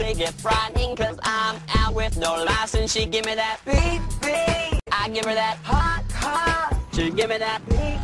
ticket frightening, cause I'm out with no license. She give me that beat, beat. I give her that hot, hot. She give me that beat.